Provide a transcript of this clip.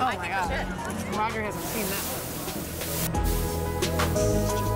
Oh my God. Roger hasn't seen that one.